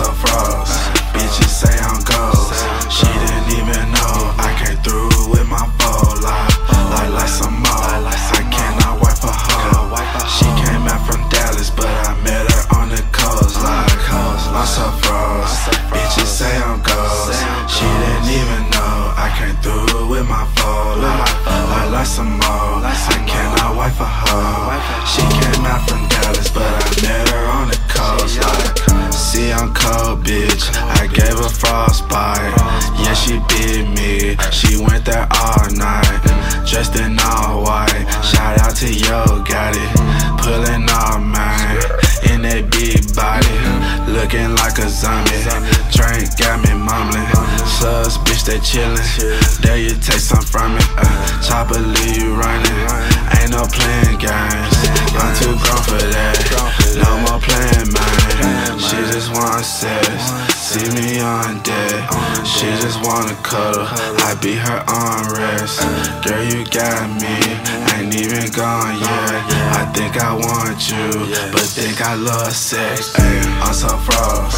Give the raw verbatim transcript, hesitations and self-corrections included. her frogs. Bitches say I'm ghost. She didn't even know I came through with my bow. Lie, lie like some more. I cannot wipe her hoe. She came out from Dallas, but I met her on the coast. Like, lost her frogs. Bitches say I'm ghost. She didn't even know I came through with my bow. Lie, lie like some more. I cannot wipe her hoe. She came out from Dallas, but I met her on the coast. See, I'm cold, bitch. I gave her frostbite. Yeah, she bit me. She went there all night, dressed in all white. Shout out to Yo, got it. Pulling all mine in that big body, looking like a zombie. Drink got me mumbling. Sus, bitch, they chillin'. There you take some from it. Uh, chopper leave you running. Ain't no playing games. I'm too grown for that. No more playing mine. She just wanna sex, see me on deck. She just wanna cuddle, I beat her on rest. Girl, you got me, ain't even gone yet. I think I want you, but think I love sex. Ay, I'm so frog.